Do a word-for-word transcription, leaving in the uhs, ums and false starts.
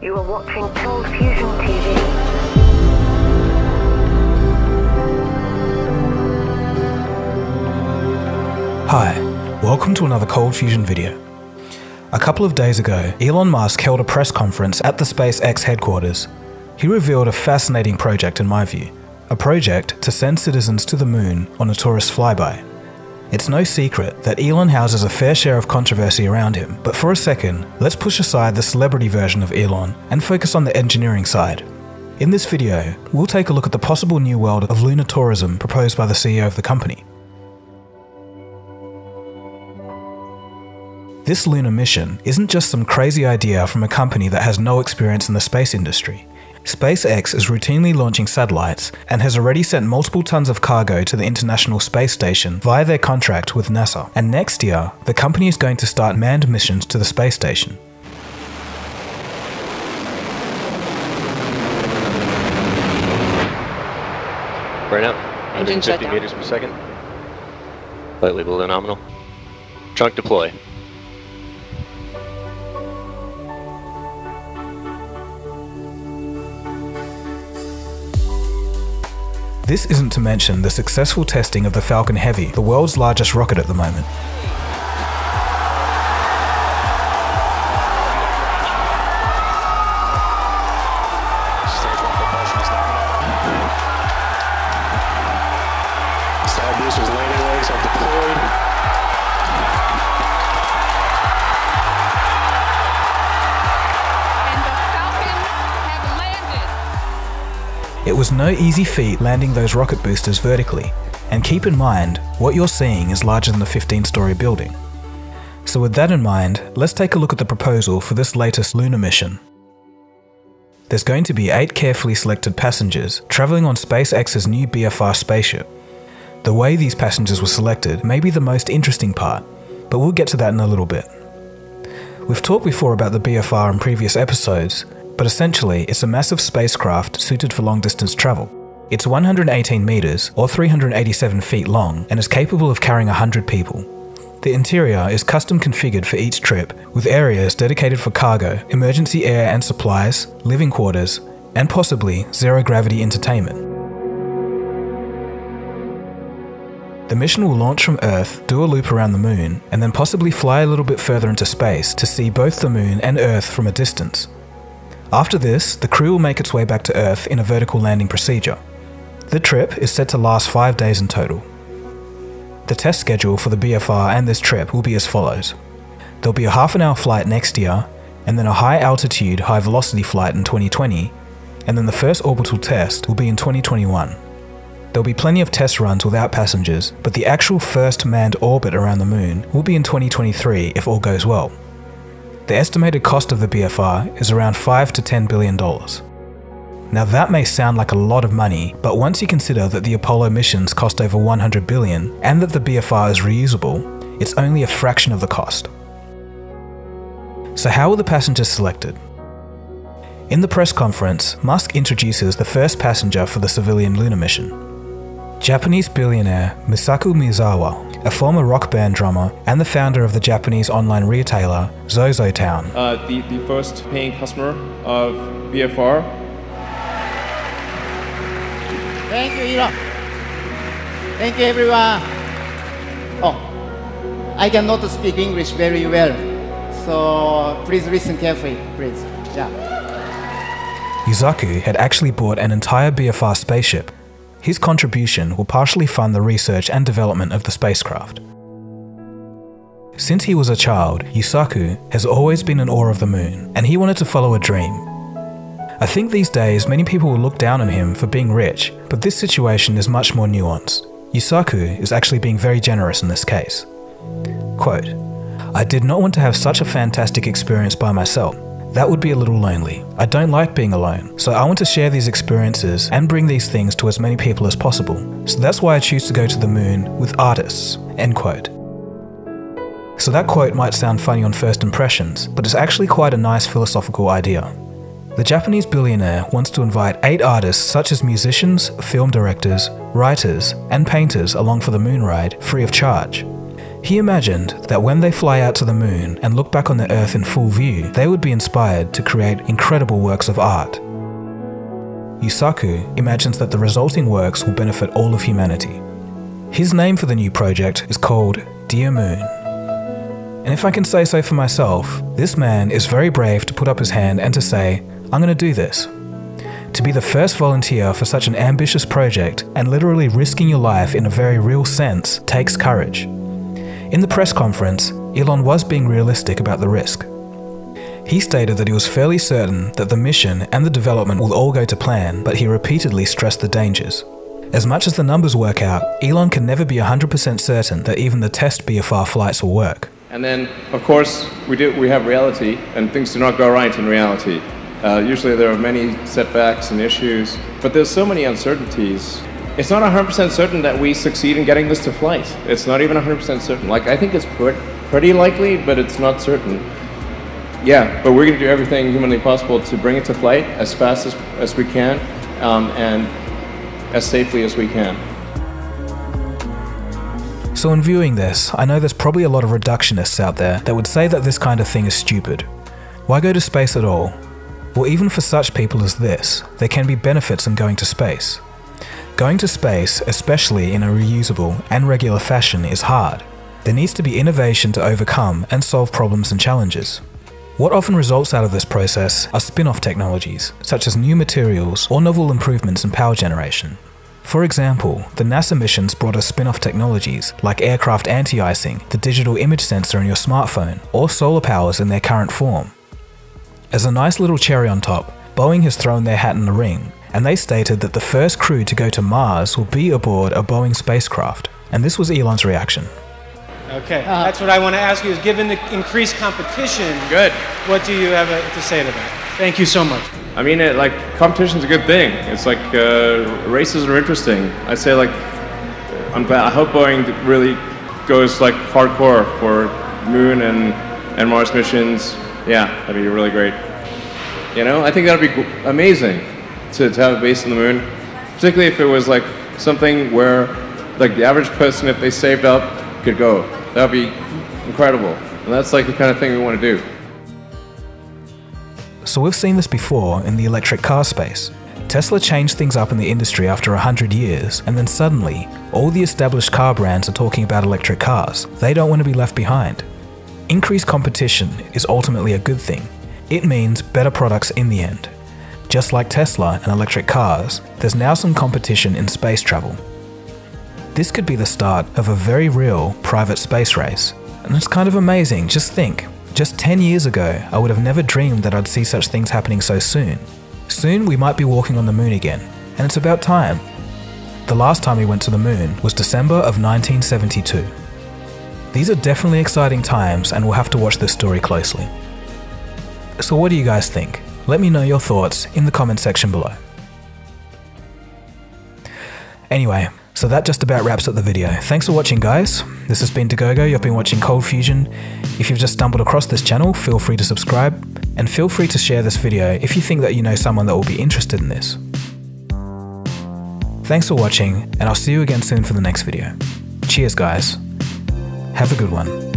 You are watching ColdFusion T V. Hi, welcome to another ColdFusion video. A couple of days ago, Elon Musk held a press conference at the SpaceX headquarters. He revealed a fascinating project in my view, a project to send citizens to the moon on a tourist flyby. It's no secret that Elon houses a fair share of controversy around him, but for a second, let's push aside the celebrity version of Elon and focus on the engineering side. In this video, we'll take a look at the possible new world of lunar tourism proposed by the C E O of the company. This lunar mission isn't just some crazy idea from a company that has no experience in the space industry. SpaceX is routinely launching satellites and has already sent multiple tons of cargo to the International Space Station via their contract with NASA. And next year, the company is going to start manned missions to the space station. Right now, one hundred fifty meters per second, slightly below nominal. Trunk deploy. This isn't to mention the successful testing of the Falcon Heavy, the world's largest rocket at the moment. It was no easy feat landing those rocket boosters vertically, and keep in mind, what you're seeing is larger than the fifteen story building. So with that in mind, let's take a look at the proposal for this latest lunar mission. There's going to be eight carefully selected passengers traveling on SpaceX's new B F R spaceship. The way these passengers were selected may be the most interesting part, but we'll get to that in a little bit. We've talked before about the B F R in previous episodes, but essentially it's a massive spacecraft suited for long-distance travel. It's one hundred eighteen meters or three hundred eighty-seven feet long and is capable of carrying one hundred people. The interior is custom configured for each trip, with areas dedicated for cargo, emergency air and supplies, living quarters, and possibly zero-gravity entertainment. The mission will launch from Earth, do a loop around the moon, and then possibly fly a little bit further into space to see both the moon and Earth from a distance. After this, the crew will make its way back to Earth in a vertical landing procedure. The trip is set to last five days in total. The test schedule for the B F R and this trip will be as follows. There'll be a half an hour flight next year, and then a high altitude, high velocity flight in twenty twenty, and then the first orbital test will be in twenty twenty-one. There'll be plenty of test runs without passengers, but the actual first manned orbit around the moon will be in twenty twenty-three if all goes well. The estimated cost of the B F R is around five to ten billion dollars. Now that may sound like a lot of money, but once you consider that the Apollo missions cost over one hundred billion and that the B F R is reusable, it's only a fraction of the cost. So how were the passengers selected? In the press conference, Musk introduces the first passenger for the civilian lunar mission. Japanese billionaire Yusaku Maezawa, a former rock band drummer and the founder of the Japanese online retailer Zozotown. Uh, the, the first paying customer of B F R. Thank you, Elon. Thank you, everyone. Oh, I cannot speak English very well, so please listen carefully, please. Yeah. Yusaku had actually bought an entire B F R spaceship. His contribution will partially fund the research and development of the spacecraft. Since he was a child, Yusaku has always been in awe of the moon, and he wanted to follow a dream. I think these days many people will look down on him for being rich, but this situation is much more nuanced. Yusaku is actually being very generous in this case. Quote, "I did not want to have such a fantastic experience by myself. That would be a little lonely. I don't like being alone, so I want to share these experiences and bring these things to as many people as possible. So that's why I choose to go to the moon with artists." End quote. So that quote might sound funny on first impressions, but it's actually quite a nice philosophical idea. The Japanese billionaire wants to invite eight artists such as musicians, film directors, writers, and painters along for the moon ride free of charge. He imagined that when they fly out to the moon and look back on the Earth in full view, they would be inspired to create incredible works of art. Yusaku imagines that the resulting works will benefit all of humanity. His name for the new project is called Dear Moon. And if I can say so for myself, this man is very brave to put up his hand and to say, I'm going to do this. To be the first volunteer for such an ambitious project and literally risking your life in a very real sense takes courage. In the press conference, Elon was being realistic about the risk. He stated that he was fairly certain that the mission and the development will all go to plan, but he repeatedly stressed the dangers. As much as the numbers work out, Elon can never be one hundred percent certain that even the test B F R flights will work. And then, of course, we, do, we have reality, and things do not go right in reality. Uh, usually there are many setbacks and issues, but there's so many uncertainties. It's not one hundred percent certain that we succeed in getting this to flight. It's not even one hundred percent certain. Like, I think it's pre pretty likely, but it's not certain. Yeah, but we're going to do everything humanly possible to bring it to flight as fast as, as we can um, and as safely as we can. So in viewing this, I know there's probably a lot of reductionists out there that would say that this kind of thing is stupid. Why go to space at all? Well, even for such people as this, there can be benefits in going to space. Going to space, especially in a reusable and regular fashion, is hard. There needs to be innovation to overcome and solve problems and challenges. What often results out of this process are spin-off technologies, such as new materials or novel improvements in power generation. For example, the NASA missions brought us spin-off technologies like aircraft anti-icing, the digital image sensor in your smartphone, or solar powers in their current form. As a nice little cherry on top, Boeing has thrown their hat in the ring, and they stated that the first crew to go to Mars will be aboard a Boeing spacecraft. And this was Elon's reaction. Okay, uh, that's what I want to ask you is, given the increased competition, good. What do you have to say to that? Thank you so much. I mean, it, like, competition's a good thing. It's like, uh, races are interesting. I say, like, I'm, I hope Boeing really goes, like, hardcore for moon and, and Mars missions. Yeah, that'd be really great. You know, I think that'd be amazing to, to have a base on the moon, particularly if it was, like, something where, like, the average person, if they saved up, could go. That'd be incredible, and that's like the kind of thing we want to do. So we've seen this before in the electric car space. Tesla changed things up in the industry after one hundred years, and then suddenly, all the established car brands are talking about electric cars. They don't want to be left behind. Increased competition is ultimately a good thing. It means better products in the end. Just like Tesla and electric cars, there's now some competition in space travel. This could be the start of a very real private space race. And it's kind of amazing, just think. Just ten years ago, I would have never dreamed that I'd see such things happening so soon. Soon we might be walking on the moon again, and it's about time. The last time we went to the moon was December of nineteen seventy-two. These are definitely exciting times, and we'll have to watch this story closely. So what do you guys think? Let me know your thoughts in the comment section below. Anyway, so that just about wraps up the video. Thanks for watching, guys. This has been Dagogo, you've been watching ColdFusion. If you've just stumbled across this channel, feel free to subscribe, and feel free to share this video if you think that you know someone that will be interested in this. Thanks for watching, and I'll see you again soon for the next video. Cheers, guys. Have a good one.